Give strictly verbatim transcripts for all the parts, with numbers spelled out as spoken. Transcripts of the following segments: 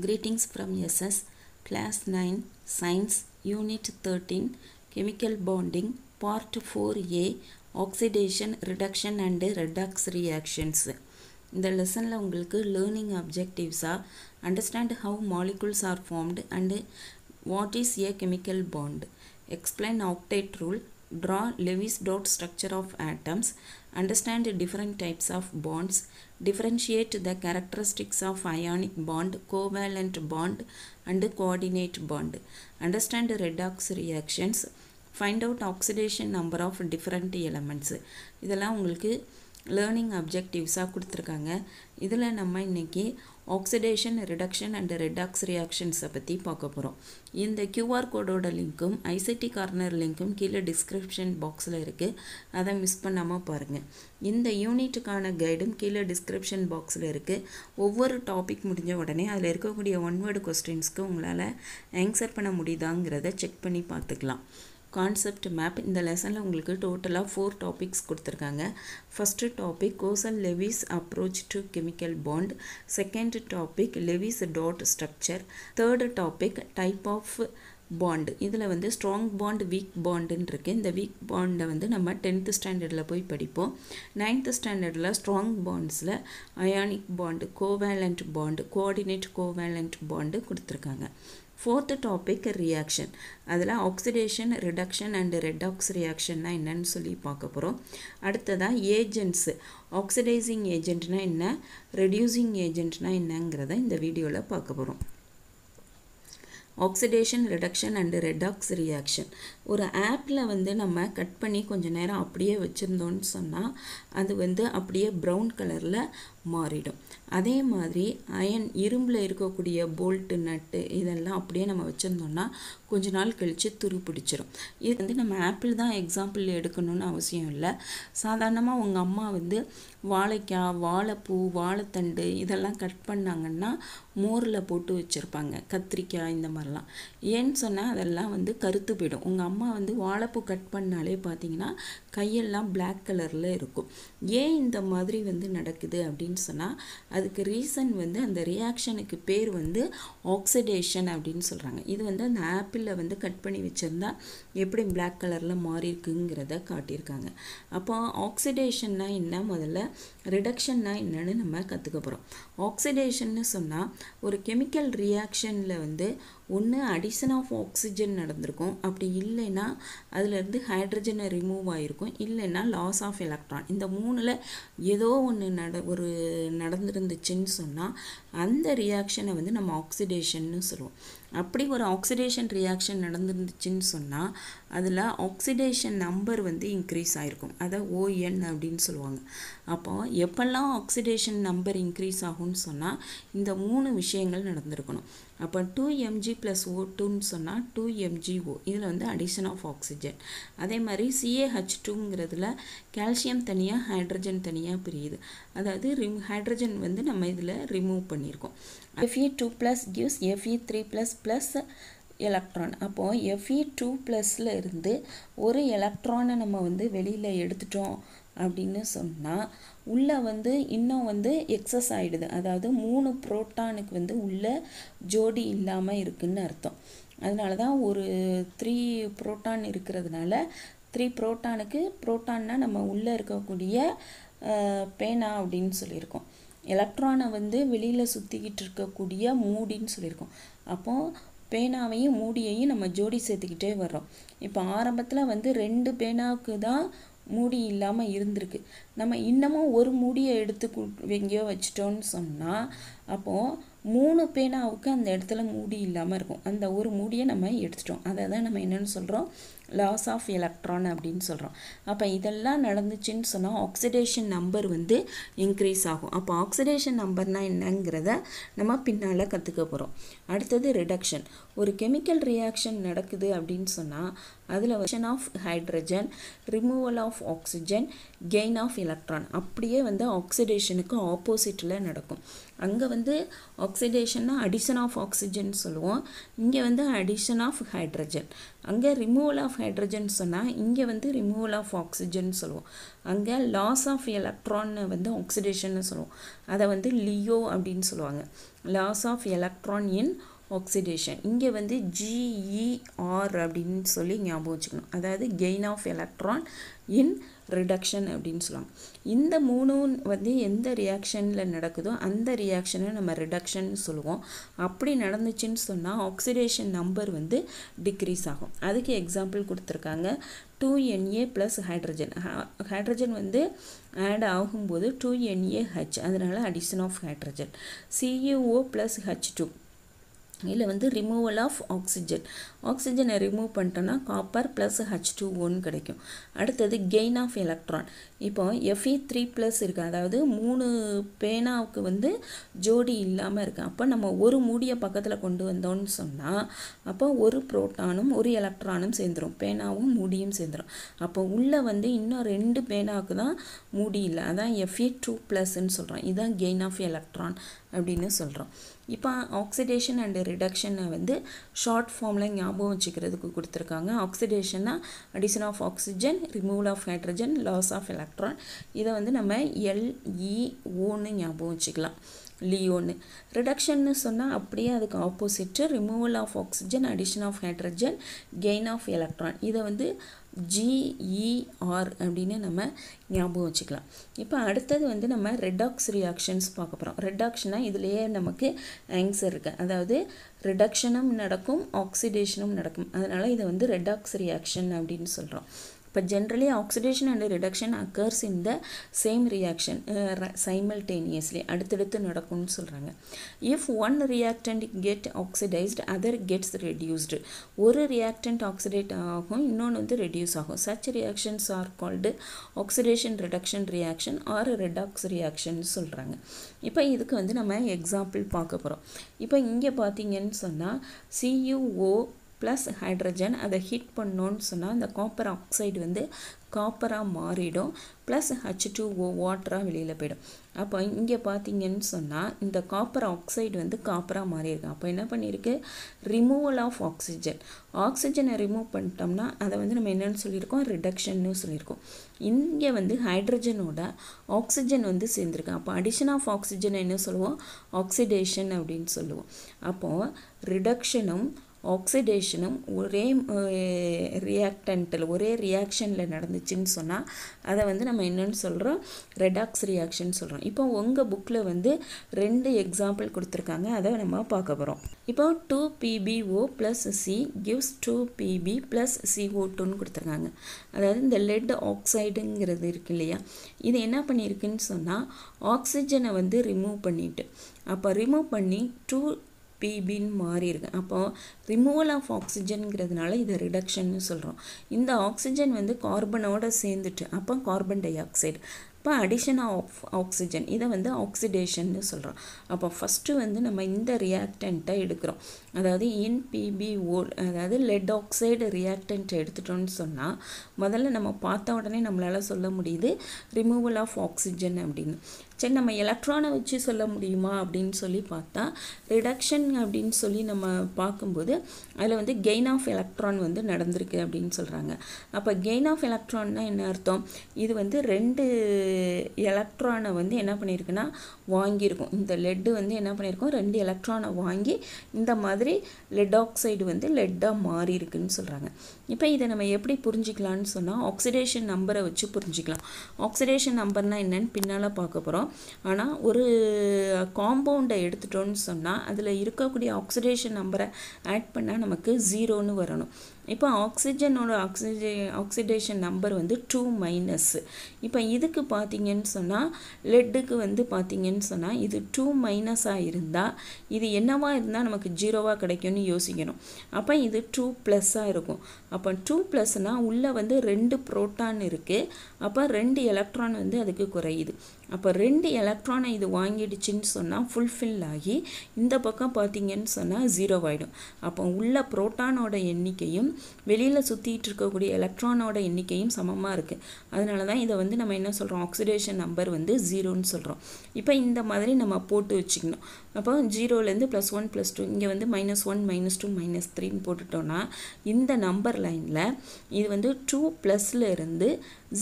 Greetings from S S Class nine Science Unit thirteen Chemical Bonding Part four A Oxidation, Reduction and Redox Reactions. In the lesson la ungalku learning objectives are understand how molecules are formed and what is a chemical bond, explain octet rule, draw Lewis dot structure of atoms, understand different types of bonds, differentiate the characteristics of ionic bond, covalent bond and coordinate bond, understand redox reactions, find out oxidation number of different elements. இதெல்லாம் உங்களுக்கு learning objectives ஆ கொடுத்திருக்காங்க. இதில் நம்ம இன்னைக்கு oxidation, reduction and redox reactions பற்றி பார்க்க போகிறோம். இந்த Q R கோடோட லிங்க்கும் I C T கார்னர் லிங்க்கும் கீழே description boxல இருக்குது. அதை மிஸ் பண்ணாமல் பாருங்கள். இந்த யூனிட்டுக்கான கைடும் கீழே description boxல இருக்குது. ஒவ்வொரு டாபிக் முடிஞ்ச உடனே அதில் இருக்கக்கூடிய ஒன் வேர்டு கொஸ்டின்ஸ்க்கு உங்களால் ஆன்சர் பண்ண முடியுதாங்கிறத செக் பண்ணி பார்த்துக்கலாம். Concept map in the lesson total four topics. First topic, Clausius-Lewis approach to chemical bond. Second topic, Lewis dot structure. Third topic, type of bond. இதில் வந்து strong bond, weak bond இருக்கு. இந்த weak bond வந்து நம்ம tenth standardல போய் படிப்போம். ninth standardல strong bondsல ionic bond, covalent bond, coordinate covalent bond கொடுத்திருக்காங்க. Fourth topic, reaction. அதில் oxidation, reduction and redox reaction நான் என்னன்னு சொல்லி பார்க்கப் போகிறோம். அடுத்ததா agents, oxidizing agent நான் என்ன, reducing agent நான் என்னங்கிறத இந்த வீடியோல பார்க்கப் போகிறோம். Oxidation, reduction and redox reaction. ஒரு ஆப்பில் வந்து நம்ம கட் பண்ணி கொஞ்சம் நேரம் அப்படியே வச்சுருந்தோன்னு சொன்னால் அது வந்து அப்படியே ப்ரௌன் கலரில் மாறிடும். அதே மாதிரி அயன் இரும்பில் இருக்கக்கூடிய போல்ட்டு நட்டு இதெல்லாம் அப்படியே நம்ம வச்சுருந்தோம்னா கொஞ்ச நாள் கழித்து துரு பிடிச்சிடும். இது வந்து நம்ம ஆப்பிள் தான் எக்ஸாம்பிள் எடுக்கணும்னு அவசியம் இல்லை. சாதாரணமாக உங்கள் அம்மா வந்து வாழைக்காய், வாழைப்பூ, வாழைத்தண்டு இதெல்லாம் கட் பண்ணாங்கன்னா மோரில் போட்டு வச்சுருப்பாங்க. கத்திரிக்காய் இந்த மாதிரிலாம் ஏன்னு சொன்னால் அதெல்லாம் வந்து கருத்து போயிடும். உங்கள் அம்மா வந்து வாழைப்பூ கட் பண்ணாலே பார்த்தீங்கன்னா கையெல்லாம் பிளாக் கலரில் இருக்கும். ஏன் இந்த மாதிரி வந்து நடக்குது அப்படின்னு சொன்னால் அதுக்கு ரீசன் வந்து அந்த ரியாக்ஷனுக்கு பேர் வந்து ஆக்சிடேஷன் அப்படின்னு சொல்கிறாங்க. இது வந்து அந்த ஆப்பிளில் வந்து கட் பண்ணி வச்சுருந்தா எப்படி பிளாக் கலரில் மாறி இருக்குங்கிறத காட்டியிருக்காங்க. அப்போ ஆக்சிடேஷன்னா என்ன, முதல்ல ரிடக்ஷன்னா என்னன்னு நம்ம கற்றுக்க போகிறோம். ஆக்சிடேஷன்னு சொன்னால் ஒரு கெமிக்கல் ரியாக்ஷனில் வந்து ஒன்று அடிஷன் ஆஃப் ஆக்சிஜன் நடந்திருக்கும், அப்படி இல்லைன்னா அதிலிருந்து ஹைட்ரஜனை ரிமூவ் ஆகிருக்கும், இல்லைன்னா லாஸ் ஆஃப் எலக்ட்ரான். இந்த மூணில் ஏதோ ஒன்று நட ஒரு நடந்துருந்துச்சுன்னு சொன்னால் அந்த ரியாக்ஷனை வந்து நம்ம ஆக்சிடேஷன்னு சொல்லுவோம். அப்படி ஒரு ஆக்சிடேஷன் ரியாக்ஷன் நடந்துருந்துச்சுன்னு சொன்னால் அதில் ஆக்சிடேஷன் நம்பர் வந்து இன்க்ரீஸ் ஆகிருக்கும், அதை O N அப்படின்னு சொல்லுவாங்க. அப்போ எப்பெல்லாம் ஆக்சிடேஷன் நம்பர் இன்க்ரீஸ் ஆகும்னு சொன்னால் இந்த மூணு விஷயங்கள் நடந்திருக்கணும். அப்போ டூ எம்ஜி ப்ளஸ் ஓ டூன்னு சொன்னால் டூ எம்ஜிஓ, இதில் வந்து அடிஷன் ஆஃப் ஆக்சிஜன். அதே மாதிரி சிஏஹெச் டூங்கிறதுல கால்சியம் தனியாக, ஹைட்ரஜன் தனியாக பிரியுது, அதாவது ரிம் ஹைட்ரஜன் வந்து நம்ம இதில் ரிமூவ் பண்ணியிருக்கோம். Fe two plus gives Fe three plus plus electron. அப்போது எஃப்இ டூ ப்ளஸில் இருந்து ஒரு எலக்ட்ரானை நம்ம வந்து வெளியில் எடுத்துட்டோம் அப்படின்னு சொன்னால் உள்ளே வந்து இன்னும் வந்து எக்ஸஸ் ஆகிடுது, அதாவது மூணு புரோட்டானுக்கு வந்து உள்ளே ஜோடி இல்லாமல் இருக்குதுன்னு அர்த்தம். அதனால தான் ஒரு த்ரீ புரோட்டான் இருக்கிறதுனால த்ரீ புரோட்டானுக்கு புரோட்டான்னா நம்ம உள்ளே இருக்கக்கூடிய பேனா அப்படின்னு சொல்லியிருக்கோம். எலக்ட்ரானை வந்து வெளியில் சுற்றிக்கிட்டு இருக்கக்கூடிய மூடின்னு சொல்லியிருக்கோம். அப்போது பேனாவையும் மூடியையும் நம்ம ஜோடி சேர்த்துக்கிட்டே வர்றோம். இப்போ ஆரம்பத்தில் வந்து ரெண்டு பேனாவுக்கு தான் மூடி இல்லாமல் இருந்திருக்கு, நம்ம இன்னமும் ஒரு மூடியை எடுத்து எங்கேயோ வச்சிட்டோன்னு சொன்னால் அப்போது மூணு பேனாவுக்கு அந்த இடத்துல மூடி இல்லாமல் இருக்கும். அந்த ஒரு மூடியை நம்ம எடுத்துட்டோம், அதை தான் நம்ம என்னென்னு சொல்கிறோம், லாஸ் ஆஃப் எலக்ட்ரான் அப்படின்னு சொல்கிறோம். அப்போ இதெல்லாம் நடந்துச்சுன்னு சொன்னால் ஆக்சிடேஷன் நம்பர் வந்து இன்க்ரீஸ் ஆகும். அப்போ ஆக்சிடேஷன் நம்பர்னால் என்னங்கிறத நம்ம பின்னால் கற்றுக்க போகிறோம். அடுத்தது ரிடக்ஷன். ஒரு கெமிக்கல் ரியாக்ஷன் நடக்குது அப்படின்னு சொன்னால் அதில் reduction of hydrogen, removal of oxygen, gain of electron அப்படியே வந்து ஆக்சிடேஷனுக்கு ஆப்போசிட்டில் நடக்கும். அங்கே வந்து ஆக்சிடேஷன்னா அடிஷன் ஆஃப் ஆக்சிஜன் சொல்லுவோம், இங்கே வந்து அடிஷன் ஆஃப் ஹைட்ரஜன். அங்கே ரிமூவல் ஆஃப் ஹைட்ரஜன் சொன்னால் இங்கே வந்து ரிமூவல் ஆஃப் ஆக்சிஜன் சொல்லுவோம். அங்கே லாஸ் ஆஃப் எலக்ட்ரான் வந்து ஆக்சிடேஷன்னு சொல்லுவோம், அதை வந்து லியோ அப்படின்னு சொல்லுவாங்க. loss of electron in oxidation. இங்கே வந்து G E R அப்படினு சொல்லி ஞாபகம் வச்சுக்கணும். அதாவது gain of electron in reduction அப்படினு சொல்லுவாங்க. இந்த மூணும் வந்து எந்த ரியாக்ஷன்ல நடக்குதோ அந்த ரியாக்ஷனை நம்ம ரிடக்ஷன் சொல்லுவோம். அப்படி நடந்துச்சுன்னு சொன்னா oxidation number வந்து decrease ஆகும். அதுக்கு எக்ஸாம்பிள் கொடுத்திருக்காங்க two N A plus hydrogen. Hydrogen வந்து add ஆகும்போது two N A H, அதனால addition of hydrogen. C O O plus H two. இல்ல வந்து removal of oxygen. Oxygen remove பண்ணிட்டோம்னா copper plus H two O கிடைக்கும். அடுத்து gain of electron. இப்போ F E three plus இருக்கு. அதாவது மூணு பேனாவுக்கு வந்து ஜோடி இல்லாம இருக்கு. அப்ப நம்ம ஒரு மூடிய பக்கத்துல கொண்டு வந்தோம்னு சொன்னா அப்ப ஒரு புரோட்டானும் ஒரு எலக்ட்ரானும் சேர்ந்துரும். பேனாவும் மூடியும் சேர்ந்துரும். அப்ப உள்ள வந்து இன்னும் ரெண்டு பேனாவுக்கு தான் மூடி இல்ல. அதான் F E two plus ன்னு சொல்றோம். இதான் gain of electron அப்படினு சொல்றோம். இப்போ oxidation and reduction வந்து short formல ஞாபகம் வச்சுக்கிறதுக்கு கொடுத்திருக்காங்க. Oxidation னா addition of oxygen, removal of hydrogen, loss of electron. இத வந்து நம்ம L E O ன்னு ஞாபகம் வச்சுக்கலாம். லியோன்னு ரிடக்ஷன்னு சொன்னால் அப்படியே அதுக்கு opposite removal of oxygen, addition of hydrogen, gain of electron. இதை வந்து G E R அப்படின்னு நம்ம ஞாபகம் வச்சுக்கலாம். இப்போ அடுத்தது வந்து நம்ம ரெடாக்ஸ் ரியாக்ஷன்ஸ் பார்க்க போகிறோம். ரெடாக்ஷனாக இதுலேயே நமக்கு ஆன்சர் இருக்குது. அதாவது ரிடக்ஷனும் நடக்கும், ஆக்சிடேஷனும் நடக்கும். அதனால் இதை வந்து ரெடாக்ஸ் ரியாக்ஷன் அப்படின்னு சொல்கிறோம். But generally oxidation and reduction occurs in the same reaction uh, simultaneously. அடுத்தடுத்து நடக்கும்னு சொல்றாங்க. If one reactant get oxidized, other gets reduced. ஒரு reactant oxidate ஆகும், இன்னொன்று வந்து reduce ஆகும். Such reactions are called oxidation reduction reaction or redox reaction சொல்றாங்க. இப்போ இதுக்கு வந்து நம்ம எக்ஸாம்பிள் பார்க்க போறோம். இப்போ இங்க பாத்தீங்கன்னு சொன்னா C O O plus hydrogen அதை ஹீட் பண்ணோன்னு சொன்னால் அந்த காப்பர் ஆக்சைடு வந்து காப்பராக மாறிடும். ப்ளஸ் H two O வாட்டராக வெளியில் போயிடும். அப்போ இங்கே பார்த்தீங்கன்னு சொன்னால் இந்த காப்பர் ஆக்சைடு வந்து காப்பராக மாறியிருக்கு. அப்போ என்ன பண்ணியிருக்கு? Removal of oxygen. ஆக்சிஜனை ரிமூவ் பண்ணிட்டோம்னா அதை வந்து நம்ம என்னென்னு சொல்லியிருக்கோம்? ரிடக்ஷன்னு சொல்லியிருக்கோம். இங்கே வந்து ஹைட்ரஜனோட ஆக்சிஜன் வந்து சேர்ந்துருக்கு. அப்போ அடிஷன் ஆஃப் ஆக்சிஜனை என்ன சொல்லுவோம்? ஆக்சிடேஷன் அப்படின்னு சொல்லுவோம். அப்போது ரிடக்ஷனும் ஆக்சிடேஷனும் ஒரே ரியாக்டன்ட்டில் ஒரே ரியாக்ஷனில் நடந்துச்சுன்னு சொன்னால் அதை வந்து நம்ம என்னென்னு சொல்கிறோம்? ரெடாக்ஸ் ரியாக்ஷன் சொல்கிறோம். இப்போ உங்கள் புக்கில் வந்து ரெண்டு எக்ஸாம்பிள் கொடுத்துருக்காங்க. அதை நம்ம பார்க்க போகிறோம். இப்போ two P B O plus C gives two P B plus C O two கொடுத்துருக்காங்க. அதாவது இந்த லெட் ஆக்சைடுங்கிறது இருக்கு இல்லையா, இது என்ன பண்ணியிருக்குன்னு சொன்னால் ஆக்சிஜனை வந்து ரிமூவ் பண்ணிட்டு அப்போ ரிமூவ் பண்ணி டூ P B மாறி இருக்கு. அப்போ ரிமூவல் ஆஃப் ஆக்சிஜன்ங்கிறதுனால இதை ரிடக்ஷன் சொல்கிறோம். இந்த ஆக்சிஜன் வந்து கார்பனோட சேர்ந்துட்டு அப்போ கார்பன் டை ஆக்சைடு. இப்போ அடிஷன் ஆஃப் ஆக்சிஜன் இதை வந்து ஆக்சிடேஷன்னு சொல்கிறோம். அப்போ ஃபஸ்ட்டு வந்து நம்ம இந்த ரியாக்டண்ட்டை எடுக்கிறோம். அதாவது இன் P B O அதாவது லெட் ஆக்சைடு ரியாக்டண்ட் எடுத்துட்டோன்னு சொன்னால் முதல்ல நம்ம பார்த்த உடனே நம்மளால் சொல்ல முடியுது ரிமூவல் ஆஃப் ஆக்சிஜன் அப்படின்னு. சரி, நம்ம எலக்ட்ரானை வச்சு சொல்ல முடியுமா அப்படின்னு சொல்லி பார்த்தா ரிடக்ஷன் அப்படின்னு சொல்லி நம்ம பார்க்கும்போது அதில் வந்து கெயின் ஆஃப் எலக்ட்ரான் வந்து நடந்திருக்கு அப்படின்னு சொல்கிறாங்க. அப்போ கெயின் ஆஃப் எலக்ட்ரான்னா என்ன அர்த்தம்? இது வந்து ரெண்டு எலக்ட்ரானை வந்து என்ன பண்ணியிருக்குன்னா வாங்கியிருக்கும். இந்த லெட்டு வந்து என்ன பண்ணியிருக்கோம்? ரெண்டு எலக்ட்ரானை வாங்கி இந்த மாதிரி லெட் ஆக்சைடு வந்து லெட்டாக மாறி இருக்குன்னு சொல்கிறாங்க. இப்போ இதை நம்ம எப்படி புரிஞ்சிக்கலான்னு சொன்னால் ஆக்சிடேஷன் நம்பரை வச்சு புரிஞ்சிக்கலாம். ஆக்சிடேஷன் நம்பர்னால் என்னன்னு பின்னால் பார்க்க போகிறோம். ஆனால் ஒரு காம்பவுண்டை எடுத்துட்டோன்னு சொன்னால் அதில் இருக்கக்கூடிய ஆக்சிடேஷன் நம்பரை ஆட் பண்ணால் நமக்கு ஜீரோன்னு வரணும். இப்போ ஆக்சிஜனோட ஆக்சிஜே ஆக்சிடேஷன் நம்பர் வந்து டூ மைனஸ். இப்போ இதுக்கு பார்த்தீங்கன்னு சொன்னால் லெட்டுக்கு வந்து பார்த்தீங்கன்னு சொன்னால் இது டூ மைனஸாக இருந்தால் இது என்னவாக இருந்தால் நமக்கு ஜீரோவாக கிடைக்கும்னு யோசிக்கணும். அப்போ இது டூ ப்ளஸ்ஸாக இருக்கும். அப்போ டூ ப்ளஸ்னால் உள்ளே வந்து ரெண்டு புரோட்டான் இருக்குது. அப்போ ரெண்டு எலக்ட்ரான் வந்து அதுக்கு குறையுது. அப்போ ரெண்டு எலக்ட்ரானை இது வாங்கிடுச்சின்னு சொன்னால் ஃபுல்ஃபில் ஆகி இந்த பக்கம் பார்த்தீங்கன்னு சொன்னால் ஜீரோவாகிடும். அப்போ உள்ள புரோட்டானோட எண்ணிக்கையும் வெளியில் சுற்றிட்டு இருக்கக்கூடிய எலக்ட்ரானோட எண்ணிக்கையும் சமமாக இருக்குது. அதனால தான் இதை வந்து நம்ம என்ன சொல்கிறோம்? ஆக்சிடேஷன் நம்பர் வந்து ஜீரோன்னு சொல்கிறோம். இப்போ இந்த மாதிரி நம்ம போட்டு வச்சுக்கணும். அப்போ ஜீரோலேருந்து ப்ளஸ் ஒன் ப்ளஸ் டூ இங்கே வந்து minus one minus two minus த்ரீன்னு போட்டுட்டோன்னா இந்த நம்பர் லைனில் இது வந்து டூ ப்ளஸ்ல இருந்து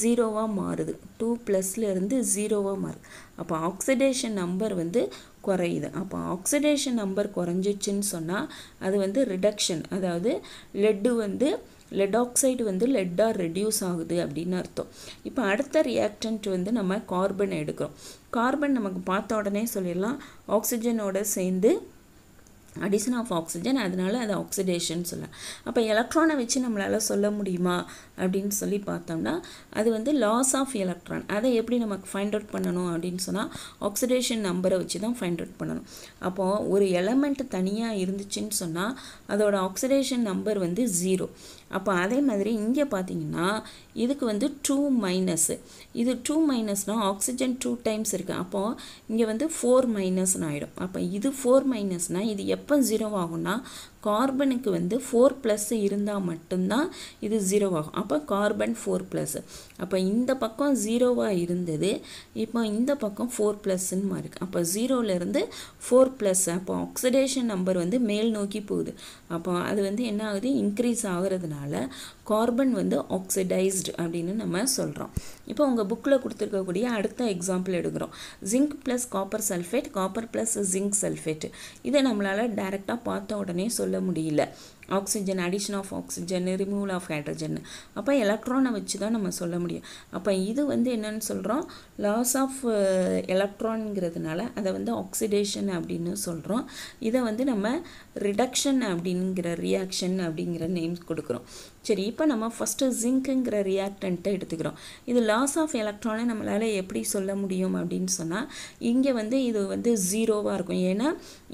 ஜீரோவாக மாறுது. டூ ப்ளஸ்ல இருந்து ஜீரோவாக மாறுது. அப்போ ஆக்சிடேஷன் நம்பர் வந்து குறையுது. அப்ப oxidation number குறைஞ்சிச்சுன்னு சொன்னா அது வந்து reduction, அதாவது lead வந்து lead oxide வந்து lead or reduce ஆகுது அப்படின அர்த்தம். இப்போ அடுத்த reactant வந்து நம்ம கார்பன் எடுக்கிறோம். கார்பன் நமக்கு பார்த்த உடனே சொல்லிரலாம் ஆக்ஸிஜனோட சேர்ந்து addition of oxygen, அதனால அது oxidation சொல்லலாம். அப்ப எலக்ட்ரானை வெச்சு நம்மளால சொல்ல முடியுமா அப்படினு சொல்லி பார்த்தோம்னா அது வந்து loss of electron. அதை எப்படி நமக்கு find out பண்ணனும் அப்படினு சொன்னா oxidation number வெச்சு தான் find out பண்ணனும். அப்போ ஒரு எலிமெண்ட் தனியா இருந்துச்சுன்னு சொன்னா அதோட oxidation number வந்து zero. அப்ப அதே மாதிரி இங்க பாத்தீங்கன்னா இதுக்கு வந்து two minus. இது two minus னா oxygen two times இருக்கு. அப்போ இங்க வந்து four minus னா ஆயிடும். அப்ப இது four minus னா இது எப்ப zero ஆகும்னா கார்பனுக்கு வந்து four plus இருந்தா மட்டும் தான் இது zero ஆகும். அப்ப கார்பன் four plus. அப்ப இந்த பக்கம் zero-வா இருந்தது, இப்போ இந்த பக்கம் four plus ன்னு மாறுது. அப்ப zero ல இருந்து four plus. அப்ப oxidation number வந்து மேல் நோக்கி போகுது. அப்ப அது வந்து என்ன ஆகுது, இன்கிரீஸ் ஆகிறதுனால கார்பன் வந்து ஆக்சிடைஸ்ட் அப்படினு நம்ம சொல்றோம். இப்போ உங்க புக்ல கொடுத்திருக்க கூடிய அடுத்த எக்ஸாம்பிள் எடுக்கிறோம். Zinc + copper sulphate, copper + zinc sulphate. இத நம்மளால டைரக்ட்டா பார்த்த உடனே சொல்ல முடியல. Oxygen, addition of oxygen, removal of hydrogen. அப்ப எலக்ட்ரானை வெச்சு தான் நம்ம சொல்ல முடியும். அப்ப இது வந்து என்னன்னு சொல்றோம், loss of electronங்கிறதுனால அத வந்து oxidation அப்படினு சொல்றோம். இத வந்து நம்ம reduction அப்படிங்கற reaction அப்படிங்கற நேம் கொடுக்கிறோம். சரி, இப்போ நம்ம first zincங்கற reactant எடுத்துக்கிறோம். இது loss of electron நம்மளால எப்படி சொல்ல முடியும் அப்படினு சொன்னா இங்க வந்து இது வந்து zero-வா இருக்கும். ஏனா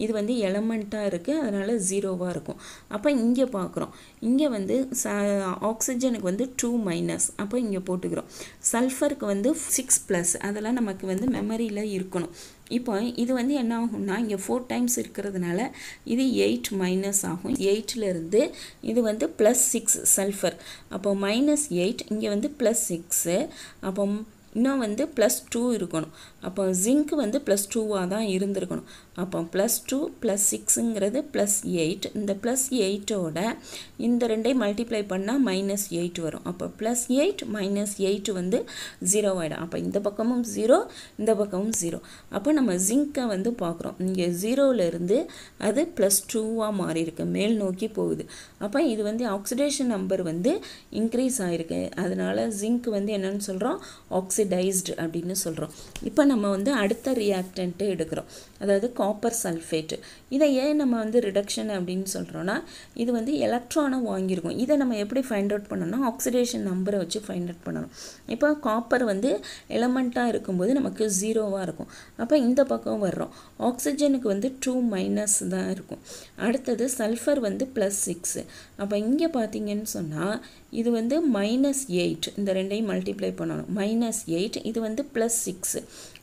இது வந்து எலிமெண்டா இருக்கு, அதனால zero-வா இருக்கும். அப்ப இங்க பார்க்கிறோம், இங்க வந்து ஆக்ஸிஜனுக்கு வந்து two minus, அப்ப இங்க போட்டுக்கிறோம். சல்ஃபருக்கு வந்து six plus. அதெல்லாம் நமக்கு வந்து மெமரியில இருக்கணும். இப்போ இது வந்து என்ன ஆகும்னா இங்க four times இருக்குிறதுனால இது eight minus ஆகும். eight ல இருந்து இது வந்து plus six சல்ஃபர். அப்ப minus eight, இங்க வந்து plus six. அப்ப இன்னும் வந்து plus two இருக்கணும். அப்ப ஜிங்க் வந்து plus two வா தான் இருந்திருக்கணும். அப்ப plus two plus six ங்கிறது plus eight. இந்த plus eight ஓட இந்த ரெண்டை மல்டிப்ளை பண்ணா minus eight வரும். அப்ப plus eight minus eight வந்து zero ஆயிடும். அப்ப இந்த பக்கமும் zero, இந்த பக்கமும் zero. அப்ப நம்ம ஜிங்கை வந்து பார்க்கிறோம். இங்க zero ல இருந்து அது plus two வா மாறி இருக்கு, மேல் நோக்கி போகுது. அப்ப இது வந்து ஆக்சிடேஷன் நம்பர் வந்து இன்கிரீஸ் ஆயிருக்கு. அதனால ஜிங்க் வந்து என்னன்னு சொல்றோம், ஆக்ஸி டைஸ்ட் அப்படினு சொல்றோம். இப்போ நம்ம வந்து அடுத்த ரியாக்டன்ட் எடுக்கிறோம், அதாவது காப்பர் சல்ஃபேட். இதை ஏன் நம்ம வந்து ரிடக்ஷன் அப்படினு சொல்றோம்னா இது வந்து எலக்ட்ரானை வாங்கி இருக்கும். இதை நம்ம எப்படி ஃபைண்ட் அவுட் பண்ணனும், ஆக்சிடேஷன் நம்பரை வச்சு ஃபைண்ட் அவுட் பண்ணனும். இப்போ காப்பர் வந்து எலிமெண்டா இருக்கும்போது நமக்கு zero-வா இருக்கும். அப்ப இந்த பக்கம் வர்றோம், ஆக்ஸிஜனுக்கு வந்து two minus தான் இருக்கும். அடுத்தது சல்ஃபர் வந்து plus six. அப்ப இங்க பாத்தீங்கன்னு சொன்னா இது வந்து minus eight. இந்த ரெண்டையும் மல்டிப்ளை பண்ணனும். minus eight, இது வந்து plus six.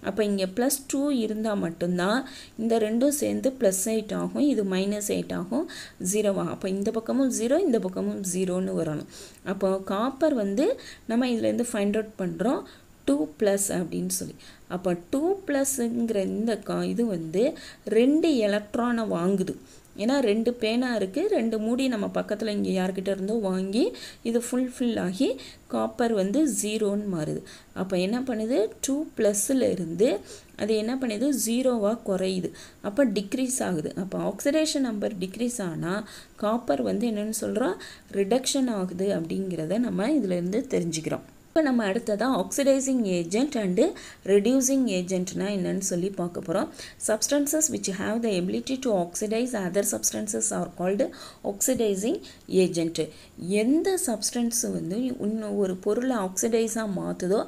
அப்ப இங்க plus two இருந்தா மட்டும் தான் இந்த ரெண்டும் சேர்ந்து plus eight ஆகும். இது minus eight ஆகும், zero ஆகும். அப்ப இந்த பக்கமும் zero, இந்த பக்கமும் zero ன்னு வரணும். அப்ப காப்பர் வந்து நம்ம இதுல இருந்து ஃபைண்ட் அவுட் பண்றோம் two plus அப்படினு சொல்லி. அப்ப two plusங்கற இந்த இது வந்து ரெண்டு எலக்ட்ரானை வாங்குது. ஏனா ரெண்டு பேனா இருக்கு, ரெண்டு மூடி நம்ம பக்கத்துல இங்க யார்கிட்ட இருந்தோ வாங்கி இது ஃபுல் ஃபில் ஆகி காப்பர் வந்து zero ன்னு மாறுது. அப்ப என்ன பண்ணுது, two plus ல இருந்து அது என்ன பண்ணுது, zero-வா குறையுது. அப்ப டிக்ரீஸ் ஆகுது. அப்ப ஆக்சிடேஷன் நம்பர் டிக்ரீஸ் ஆனா காப்பர் வந்து என்னன்னு சொல்றோம், ரிடக்ஷன் ஆகுது அப்படிங்கறதை நம்ம இதுல இருந்து தெரிஞ்சிக்கிறோம். இப்போ நம்ம அடுத்ததா ஆக்சிடைசிங் ஏஜென்ட் அண்ட் ரெடியூசிங் ஏஜென்ட்னா என்னன்னு சொல்லி பார்க்க போறோம். Substances which have the ability to oxidize other substances are called oxidizing agent. எந்த சப்ஸ்டன்ஸ் வந்து ஒரு பொருளை ஆக்சிடைஸா மாத்துதோ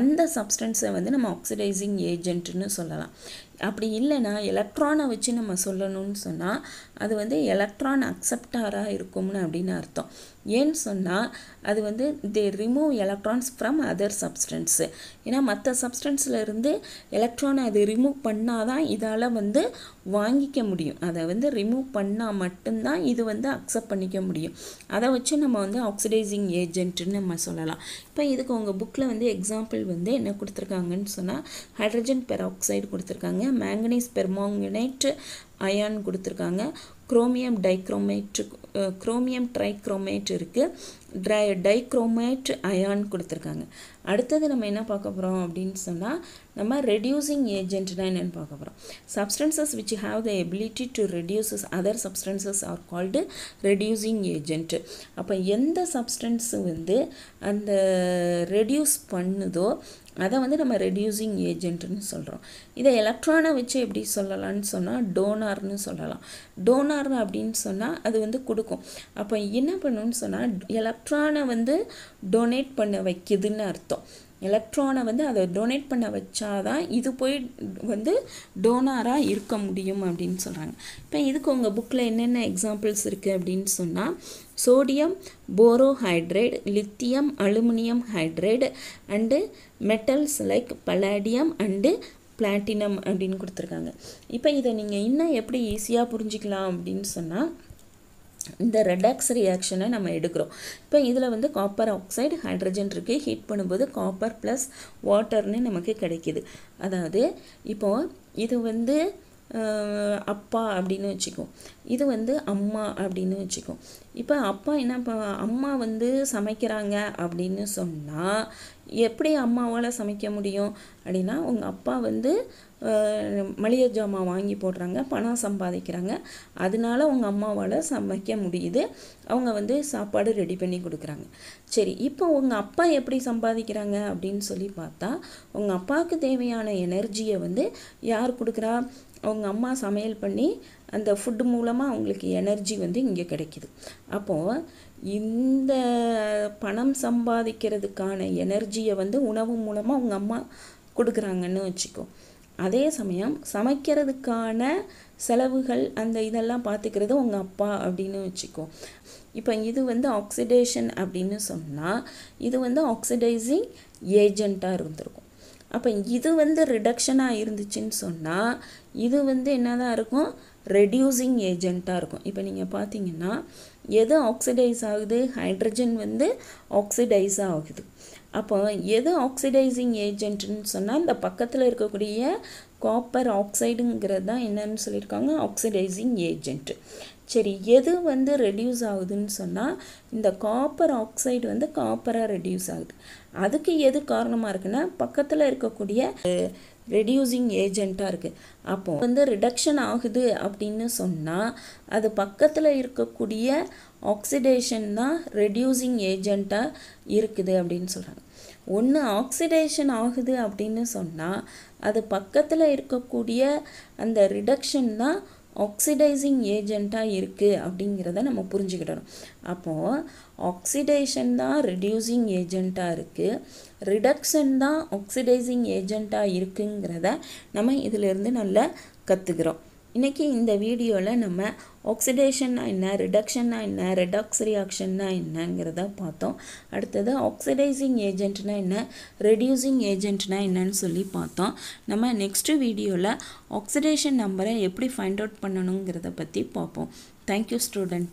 அந்த சப்ஸ்டன்ஸை வந்து நம்ம ஆக்சிடைசிங் ஏஜென்ட்னு சொல்லலாம். அப்படி இல்லனா எலக்ட்ரானை வச்சு நம்ம சொல்லணும்னு சொன்னா அது வந்து எலக்ட்ரான் அக்செப்டாரா இருக்கும்னு அப்படின அர்த்தம். ஏன் சொன்னா அது வந்து they remove electrons from other substance. ஏனா மற்ற சப்ஸ்டன்ஸ்ல இருந்து எலக்ட்ரானை அது ரிமூவ் பண்ணாதான் இதால வந்து வாங்கிக்க முடியும். அதை வந்து ரிமூவ் பண்ணா மட்டும் தான் இது வந்து அக்செப்ட் பண்ணிக்க முடியும். அதை வச்சு நம்ம வந்து ஆக்சிடைசிங் ஏஜென்ட்னு நம்ம சொல்லலாம். இப்போ இதுக்கு உங்க புக்ல வந்து எக்ஸாம்பிள் வந்து என்ன கொடுத்திருக்காங்கன்னு சொன்னா ஹைட்ரஜன் பெராக்சைடு கொடுத்திருக்காங்க, மேங்கனீஸ் பெர்மாங்கனேட் அயான் கொடுத்திருக்காங்க, குரோமியம் டைக்ரோமேட், குரோமியம் ட்ரைக்ரோமேட் இருக்கு, ட்ரை டைக்ரோமேட் அயான் கொடுத்திருக்காங்க. அடுத்து நம்ம என்ன பார்க்க போறோம் அப்படினு சொன்னா நம்ம reducing agent னா என்னன்னு பார்க்க போறோம். Substances which have the ability to reduce other substances are called reducing agent. அப்ப எந்த substance வந்து அந்த reduce பண்ணுதோ அதை வந்து நம்ம reducing agent னு சொல்றோம். இத எலக்ட்ரானை வச்சு எப்படி சொல்லலாம்னு சொன்னா donor னு சொல்லலாம். donor அப்படினு சொன்னா அது வந்து கொடுக்கும். அப்ப என்ன பண்ணும்னு சொன்னா எலக்ட்ரானை வந்து டொனேட் பண்ண வைக்குதுன்னு அர்த்தம். எலக்ட்ரானை வந்து அதை டொனேட் பண்ண வச்சாதான் இது போய் வந்து டோனரா இருக்க முடியும் அப்படினு சொல்றாங்க. இப்போ இதுக்கு உங்க bookல என்னென்ன examples இருக்கு அப்படினு சொன்னா sodium borohydride, lithium aluminum hydride and metals like palladium and platinum அப்படினு கொடுத்திருக்காங்க. இப்போ இத நீங்க இன்னும் எப்படி ஈஸியா புரிஞ்சிக்கலாம் அப்படினு சொன்னா இந்த redox reaction-ஐ நம்ம எடுக்கிறோம். இப்போ இதுல வந்து copper oxide hydrogen இருக்கு. ஹீட் பண்ணும்போது copper plus water னு நமக்கு கிடைக்குது. அதாவது இப்போ இது வந்து அப்பா அப்படினு வெச்சுக்கும். இது வந்து அம்மா அப்படினு வெச்சுக்கும். இப்போ அப்பா என்ன அம்மா வந்து சமைக்கறாங்க அப்படினு சொன்னா எப்படி அம்மாவால சமைக்க முடியும் அப்படினா உங்க அப்பா வந்து மளிகை ஜாமான் வாங்கி போடுறாங்க, பணம் சம்பாதிக்கறாங்க. அதனால உங்க அம்மாவால சமைக்க முடியுது. அவங்க வந்து சாப்பாடு ரெடி பண்ணி கொடுக்கறாங்க. சரி, இப்போ உங்க அப்பா எப்படி சம்பாதிக்கறாங்க அப்படினு சொல்லி பார்த்தா உங்க அப்பாக்கு தேவையான எனர்ஜியை வந்து யார் கொடுக்கறா? அவங்க அம்மா சமையல் பண்ணி அந்த ஃபுட் மூலமா உங்களுக்கு எனர்ஜி வந்து இங்க கிடைக்குது. அப்போ இந்த பணம் சம்பாதிக்கிறதுக்கான எனர்ஜியை வந்து உணவு மூலமா உங்க அம்மா கொடுக்கறாங்கன்னு வெச்சுக்கோ. அதே சமயம் சமைக்கிறதுக்கான செலவுகள் அந்த இதெல்லாம் பாத்துக்கிறது உங்க அப்பா அப்படினு வெச்சுக்கோ. இப்போ இது வந்து ஆக்சிடேஷன் அப்படினு சொன்னா இது வந்து ஆக்சிடைசிங் ஏஜென்ட்டா இருந்திருக்கும். அப்ப இது வந்து ரிடக்ஷனா இருந்துச்சுன்னு சொன்னா இது வந்து என்னதா இருக்கும்? reducing agent-ஆ இருக்கும். இப்போ நீங்க பாத்தீங்கன்னா எது ஆக்சிடைஸ் ஆகுது? ஹைட்ரஜன் வந்து ஆக்சிடைஸ் ஆகுது. அப்ப எது ஆக்சிடைசிங் ஏஜென்ட்னு சொன்னா இந்த பக்கத்துல இருக்கக்கூடிய காப்பர் ஆக்சைடுங்கிறது தான் என்னன்னு சொல்லிருக்காங்க ஆக்சிடைசிங் ஏஜென்ட். சரி, எது வந்து ரெடியூஸ் ஆகுதுன்னு சொன்னா இந்த காப்பர் ஆக்சைடு வந்து காப்பரா ரெடியூஸ் ஆகுது. அதுக்கு எது காரணமா இருக்குன்னா பக்கத்துல இருக்கக்கூடிய reducing agent-ஆ இருக்கு. அப்போ வந்து reduction ஆகுது அப்படினு சொன்னா அது பக்கத்துல இருக்கக்கூடிய oxidation தான் reducing agent-ஆ இருக்குது அப்படினு சொல்றாங்க. ஒன்னு oxidation ஆகுது அப்படினு சொன்னா அது பக்கத்துல இருக்கக்கூடிய அந்த reduction தான் oxidizing agent-ஆ இருக்கு அப்படிங்கறதை நம்ம புரிஞ்சிக்கிடணும். அப்போ oxidation தான் reducing agent-ஆ இருக்கு, reduction தான் oxidizing agent-ஆ இருக்குங்கறதை நம்ம இதில இருந்து நல்லா கத்துக்கிறோம். இன்னைக்கு இந்த வீடியோல நம்ம oxidation-னா என்ன, reduction-னா என்ன, redox reaction-னா என்னங்கறதை பார்த்தோம். அடுத்து oxidizing agent-னா என்ன, reducing agent-னா என்னன்னு சொல்லி பார்த்தோம். நம்ம நெக்ஸ்ட் வீடியோல oxidation number-ஐ எப்படி find out பண்ணனும்ங்கறதை பத்தி பார்ப்போம். Thank you student.